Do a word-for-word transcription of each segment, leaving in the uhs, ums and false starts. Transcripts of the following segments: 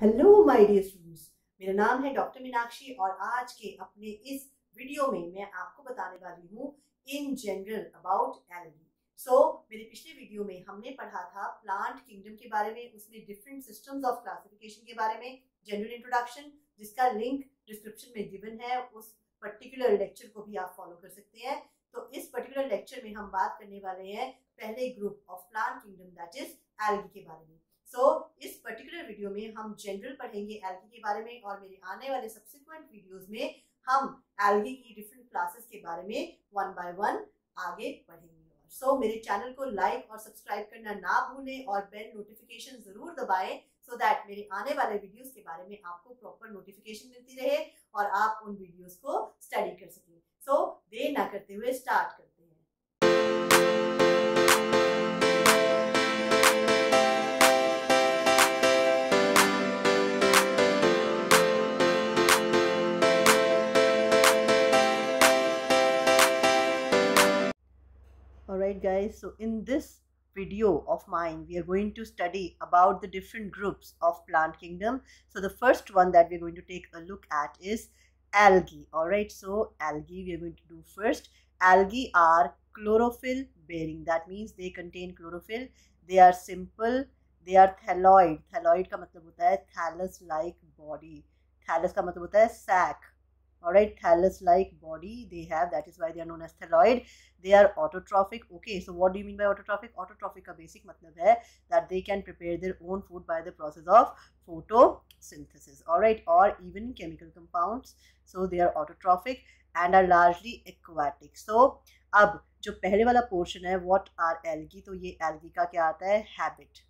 Hello my dear students, मेरा नाम है डॉक्टर मीनाक्षी और आज के अपने इस वीडियो में मैं आपको बताने वाली हूँ in general about algae. So मेरे पिछले वीडियो में हमने पढ़ा था प्लांट किंगडम के बारे में, उसमें डिफरेंट सिस्टम्स ऑफ क्लासिफिकेशन के बारे में, जनरल इंट्रोडक्शन जिसका लिंक डिस्क्रिप्शन में गिवन है, उस पर्टिकुलर लेक्चर को भी आप फॉलो कर सकते हैं। तो इस पर्टिकुलर लेक्चर में हम बात करने वाले हैं पहले group of plant kingdom that is algae के बारे में। सो so, इस पर्टिकुलर वीडियो में हम जनरल पढ़ेंगे एल्गी के बारे में और मेरे आने वाले सब्सिक्वेंट वीडियोस में हम एल्गी की डिफरेंट क्लासेस के बारे में वन बाय वन आगे पढ़ेंगे। सो so, मेरे चैनल को लाइक और सब्सक्राइब करना ना भूलें और बेल नोटिफिकेशन जरूर दबाएं सो so दैट मेरे आने वाले वीडियोस के बारे में आपको प्रॉपर नोटिफिकेशन मिलती रहे और आप उन वीडियोज को स्टडी कर सकें। सो so, देर ना करते हुए स्टार्ट करें। Alright guys, so in this video of mine we are going to study about the different groups of plant kingdom. So the first one that we're going to take a look at is algae. Alright, so algae we are going to do first. Algae are chlorophyll bearing, that means they contain chlorophyll. They are simple, they are thalloid. Thalloid का मतलब होता है thallus like body. Thallus का मतलब होता है sac. Alright, thallus like body they have, that is why they are known as thalloid. They are autotrophic. Okay, so what do you mean by autotrophic? Autotrophic का basic मतलब है that they can prepare their own food by the process of photosynthesis. Alright, or even chemical compounds. So they are autotrophic and are largely aquatic. So अब जो पहले वाला portion है what are algae, तो ये algae का क्या आता है habit,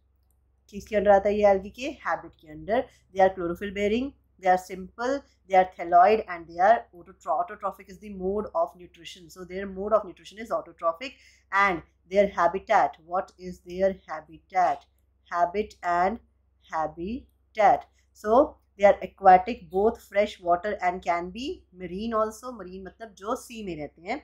किसके अंदर आता है ये algae के habit के अंदर। They are chlorophyll bearing, they are simple, they are thalloid and they are autotrophic is the mode of nutrition. So their mode of nutrition is autotrophic and their habitat, what is their habitat? Habit and habitat. So they are aquatic, both fresh water and can be marine also. Marine matlab jo sea mein rehte hain.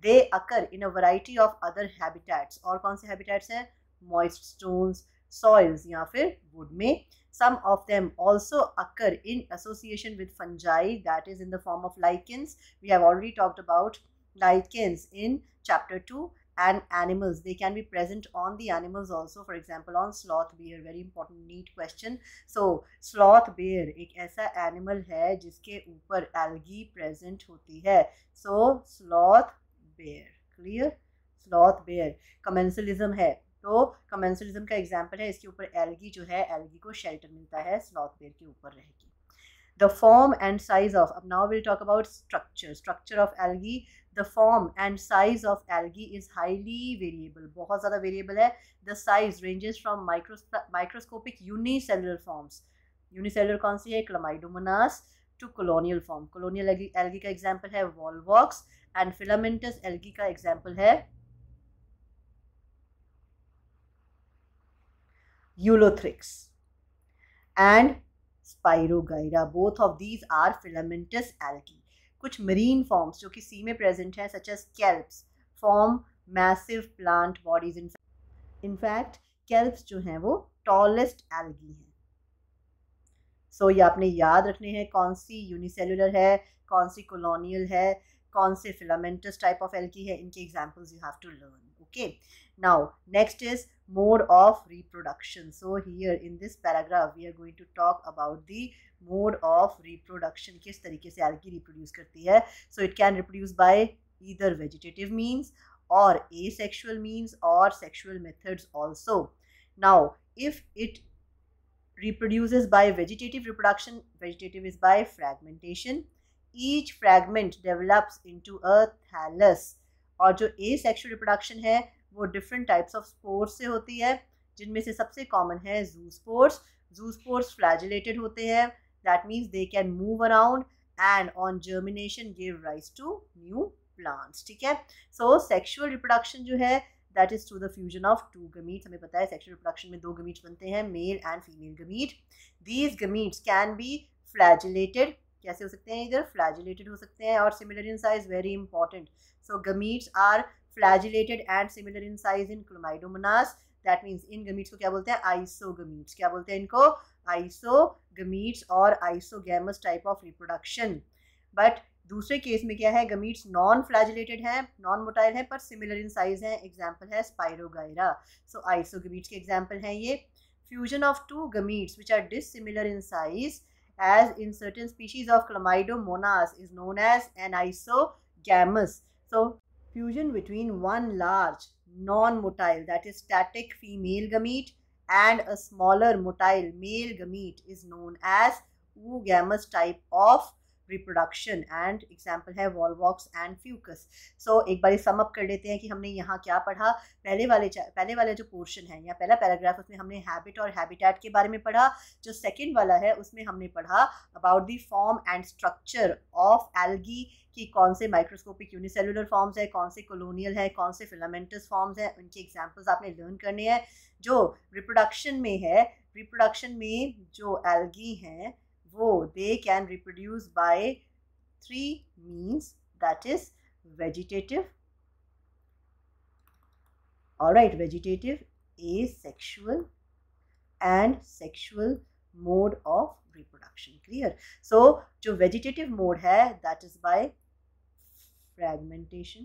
They occur in a variety of other habitats. Aur kaun se habitats hain? Moist stones, soils ya fir wood mein. Some of them also occur in association with fungi, that is in the form of lichens. We have already talked about lichens in chapter two, and animals. They can be present on the animals also, for example on sloth bear, very important NEET question. So sloth bear एक ऐसा animal है जिसके ऊपर algae present होती है. So sloth bear, clear? Sloth bear commensalism है, तो commensalism का एग्जाम्पल है, इसके ऊपर एल्गी जो है एल्गी को शेल्टर मिलता है स्लॉथ बेयर के ऊपर रह के। The form and size of, अब now will talk about structure, structure of algae. The form and size of algae is highly variable, बहुत ज़्यादा वेरिएबल है। The size ranges from microscopic unicellular forms, unicellular कौन सी है? Chlamydomonas, to colonial form. Colonial algae का example है Volvox and filamentous algae का example है Ulothrix and Spirogyra. Both of these are filamentous algae. कुछ marine forms जो कि sea में present हैं, such as kelps, form massive plant bodies. In fact, in fact kelps जो हैं वो tallest algae हैं. So ये आपने याद रखने हैं कौन सी unicellular है, कौन सी colonial है, कौन से filamentous type of algae है, इनके examples you have to learn. Okay. Now next is mode of reproduction. So here in this paragraph we are going to talk about the mode of reproduction. किस तरीके से algae reproduce करती है? So it can reproduce by either vegetative means or asexual means or sexual methods also. Now if it reproduces by vegetative reproduction, vegetative is by fragmentation. Each fragment develops into a thallus. और जो asexual reproduction है वो different types of spores से होती है, जिनमें से सबसे common है zoospores. Zoospores flagellated होते हैं, that means they can move around and on germination give rise to new plants. ठीक है, so sexual reproduction जो है that is through the fusion of two gametes. हमें पता है sexual reproduction में दो gametes बनते हैं, male and female gamete. These gametes can be flagellated. कैसे हो सकते हैं? इधर फ्लैजिलेटेड हो सकते हैं और similar in size, very important. So gametes are flagellated and similar in size in Chlamydomonas, that means इन गमीट्स को क्या बोलते हैं? आइसोगमीट्स. क्या बोलते हैं इनको? isogametes or isogamous type of reproduction. But दूसरे केस में क्या है, गमीट्स नॉन फ्लैजिलेटेड हैं, नॉन मोटाइल हैं, पर सिमिलर इन साइज हैं. एग्जाम्पल है स्पाइरोगाइरा. सो आइसोगमीट्स के एग्जाम्पल हैं ये. Fusion of two gametes which are dissimilar in size as in certain species of Chlamydomonas is known as N isogamous. So fusion between one large non motile that is static female gamete and a smaller motile male gamete is known as oogamous type of reproduction. And example है Volvox and Fucus. So एक बार sum up कर लेते हैं कि हमने यहाँ क्या पढ़ा. पहले वाले पहले वाला जो portion है या पहला paragraph, उसमें हमने habit और habitat के बारे में पढ़ा. जो second वाला है उसमें हमने पढ़ा about the form and structure of algae, कि कौन से माइक्रोस्कोपिक यूनिसेलुलर फॉर्म्स है, कौन से कॉलोनियल है, कौन से फिलामेंटस फॉर्म्स हैं. उनके एग्जांपल्स आपने लर्न करने हैं. जो रिप्रोडक्शन में है, रिप्रोडक्शन में जो एल्गी हैं वो they can reproduce by three means, that is vegetative, alright, vegetative, asexual and sexual mode of reproduction. Clear. So जो वेजिटेटिव मोड है दैट इज बाय फ्रैगमेंटेशन,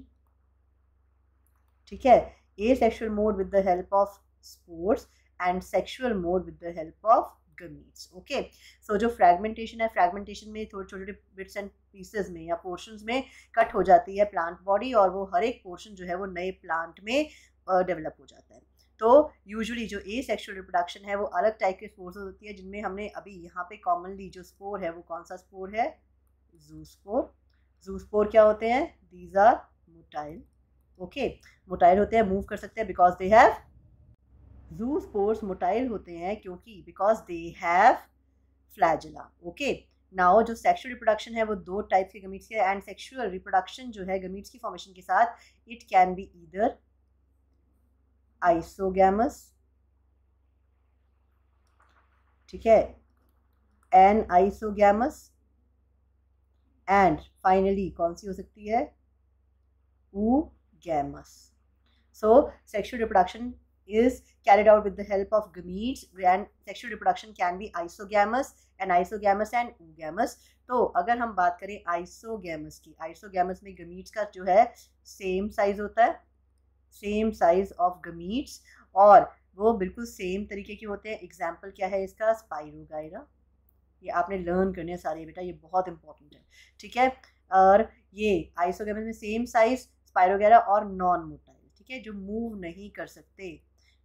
ठीक है, asexual mode with the help of spores and sexual mode with the help of gametes. Okay. So जो fragmentation है, fragmentation में थोड़े छोटे छोटे बिट्स एंड पीसेस में या पोर्शंस में कट हो जाती है प्लांट बॉडी, और वो हर एक पोर्शन जो है वो नए प्लांट में डेवलप uh, हो जाता है. तो यूजुअली जो एसेक्सुअल रिप्रोडक्शन है वो अलग टाइप के स्पोर्स होती है, जिनमें हमने अभी यहाँ पे कॉमनली जो स्पोर है वो कौन सा स्पोर है, जूस्पोर. जूस्पोर क्या होते हैं, these are motile. Okay, motile होते हैं, मूव कर सकते हैं, because they have, zoospores motile होते हैं क्योंकि because they have flagella. Okay. Now जो सेक्सुअल रिप्रोडक्शन है वो दो टाइप्स के गमीट्स के, एंड सेक्सुअल रिप्रोडक्शन जो है गमीट्स की फॉर्मेशन के साथ, it can be either isogamous, ठीक है, एन आइसोगैमस, एंड फाइनली कौन सी हो सकती है, oogamous. So sexual reproduction is carried out with the help of gametes, and sexual reproduction can be isogamous and isogamous and oogamous. तो अगर हम बात करें isogamous की, isogamous में gametes का जो है same size होता है, same size of gametes, और वो बिल्कुल same तरीके के होते हैं. example क्या है इसका, spirogyra. ये आपने learn करने हैं सारे बेटा, ये बहुत important है, ठीक है. और ये isogamous में same size spirogyra और non motile, ठीक है, जो move नहीं कर सकते,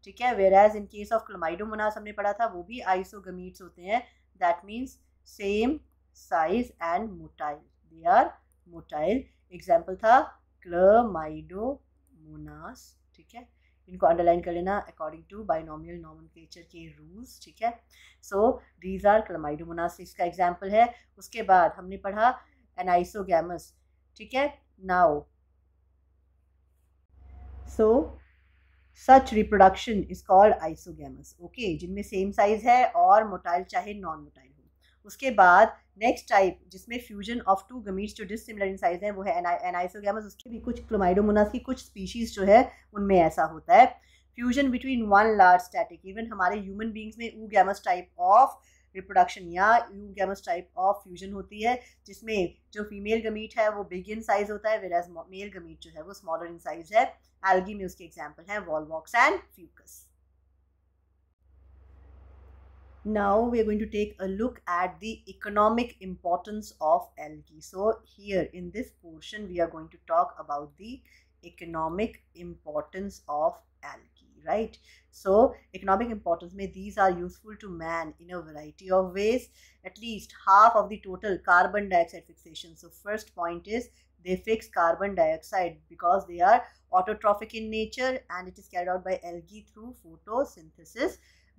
ठीक है. Whereas in case of Chlamydomonas हमने पढ़ा था, वो भी आइसोगमीट्स होते हैं, that means same size and motile, they are motile. Example था क्लमाइडोमोनास, ठीक है, इनको अंडरलाइन कर लेना अकॉर्डिंग टू बाइनोमियल नॉमेनक्लेचर के रूल्स, ठीक है. सो दीज आर क्लमाइडोमोनास, इसका एग्जाम्पल है. उसके बाद हमने पढ़ा एन आइसोगैमस, ठीक है. Now so such reproduction is called isogamous, okay, जिनमें सेम साइज है और मोटाइल चाहे नॉन मोटाइल हो. उसके बाद नेक्स्ट टाइप जिसमें फ्यूजन ऑफ टू गमीट्स जो डिसिमिलर इन साइज है वो है एनाइसोगैमस. उसके भी कुछ क्लोमाइडोमोनास की कुछ स्पीशीज जो है उनमें ऐसा होता है. Fusion between one large static, even हमारे ह्यूमन बींग्स में ओगैमस टाइप ऑफ रिप्रोडक्शन या ओगैमस टाइप ऑफ फ्यूजन होती है, जिसमें जो फीमेल गमीट है वो बिग इन साइज होता है, वेराज मेल गमीट जो है वो स्मॉलर इन साइज है. एल्गी में उसके एग्जाम्पल हैं Volvox and Fucus. Now we are going to take a look at the economic importance of algae. So here in this portion we are going to talk about the economic importance of algae, right? So economic importance में these are useful to man in a variety of ways. At least half of the total carbon dioxide fixation. So first point is they fix carbon dioxide because they are autotrophic in nature, and it is carried out by algae through photosynthesis.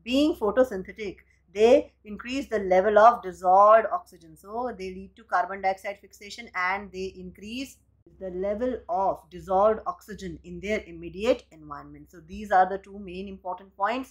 Being photosynthetic, they increase the level of dissolved oxygen, so they lead to carbon dioxide fixation, and they increase the level of dissolved oxygen in their immediate environment. So these are the two main important points.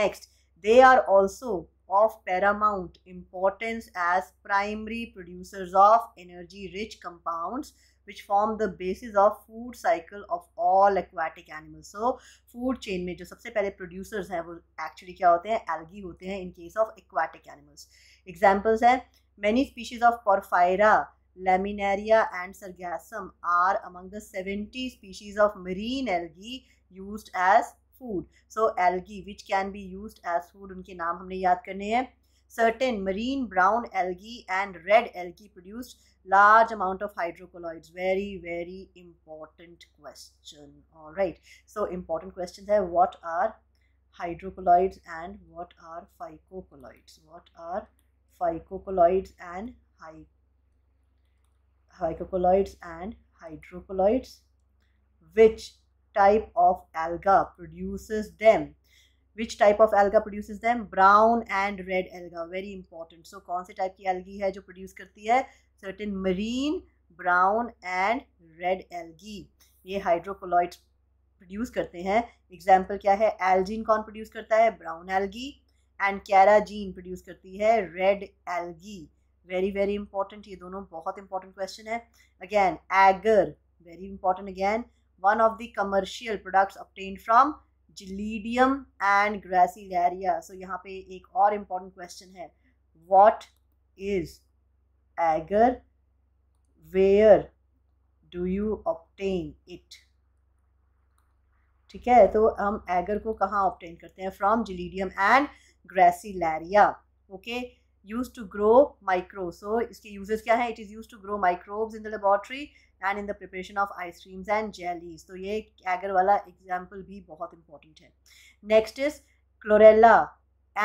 Next, they are also of paramount importance as primary producers of energy-rich compounds which form the basis of food cycle of all aquatic animals. So food chain में जो सबसे पहले producers हैं वो actually क्या होते हैं, algae होते हैं in case of aquatic animals. Examples हैं, many species of Porphyra, Laminaria and Sargassum are among the seventy species of marine algae used as food. So algae which can be used as food, उनके नाम हमने याद करने हैं. Certain marine brown algae and red algae produced large amount of hydrocolloids. Very, very important question. All right. So important questions are what are hydrocolloids and what are phycocolloids? What are phycocolloids and hy phycocolloids and hydrocolloids? Which type of alga produces them? Which type of alga produces them? Brown and red alga, very important. So कौन से type की algae है जो produce करती है? Certain marine brown and red algae, ये hydrocolloids produce करते हैं. Example क्या है? Algine कौन produce करता है? Brown algae, and carrageen produce करती है red algae. Very very important, ये दोनों बहुत important question है. Again agar, very important again, one of the commercial products obtained from Gelidium and Gracilaria. So यहाँ पे एक और important question है, what is agar, where do you obtain it? ठीक है, तो हम agar को कहाँ obtain करते हैं? From Gelidium and Gracilaria. Okay, used to grow microbes. So इसके uses क्या है? It is used to grow microbes in the laboratory and in the preparation of ice creams and jellies. तो ये agar वाला example भी बहुत important है. Next is chlorella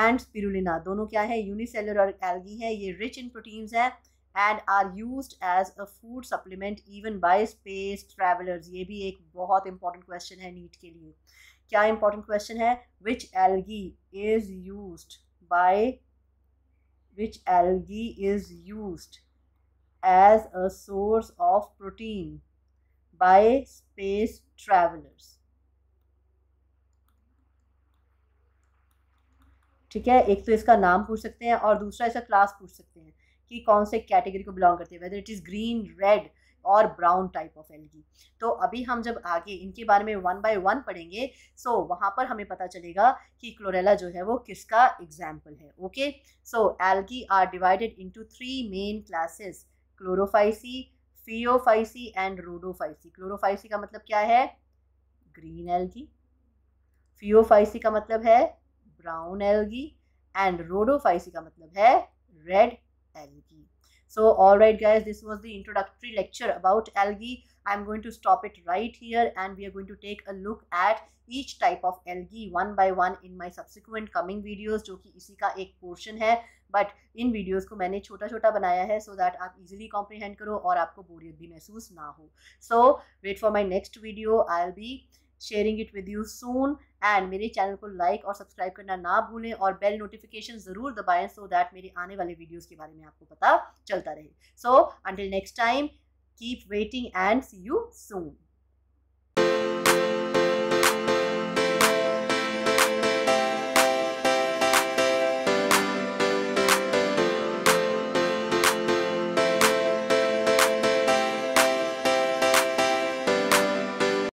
and spirulina. दोनों क्या है? Unicellular algae हैं. ये rich in proteins हैं and are used as a food supplement even by space travelers. ये भी एक बहुत important question है NEET के लिए. क्या important question है? Which algae is used by which algae is used as a source of protein by space travelers. ठीक है, एक तो इसका नाम पूछ सकते हैं और दूसरा इसका क्लास पूछ सकते हैं कि कौन से कैटेगरी को बिलोंग करते हैं, whether it is green red और ब्राउन टाइप ऑफ एल्गी. तो अभी हम जब आगे इनके बारे में वन बाय वन पढ़ेंगे सो so वहाँ पर हमें पता चलेगा कि क्लोरेला जो है वो किसका एग्जाम्पल है. Okay, so algae are divided into three main classes, Chlorophyceae, Phaeophyceae and Rhodophyceae. Chlorophyceae का मतलब क्या है? Green algae. फेओफाइसी का मतलब है ब्राउन एल्गी एंड रोडोफाइसी का मतलब है red algae. So all right guys, this was the introductory lecture about algae. I'm going to stop it right here and we are going to take a look at each type of algae one by one in my subsequent coming videos, जो कि इसी का एक portion है. But in videos को मैंने छोटा छोटा बनाया है so that आप easily comprehend करो और आपको बोरियत भी महसूस ना हो. So wait for my next video. I'll be sharing it with you soon. And मेरे चैनल को लाइक और सब्सक्राइब करना ना भूलें और बेल नोटिफिकेशन ज़रूर दबाएं सो दैट मेरे आने वाले वीडियोस के बारे में आपको पता चलता रहे. So until next time, keep waiting and see you soon.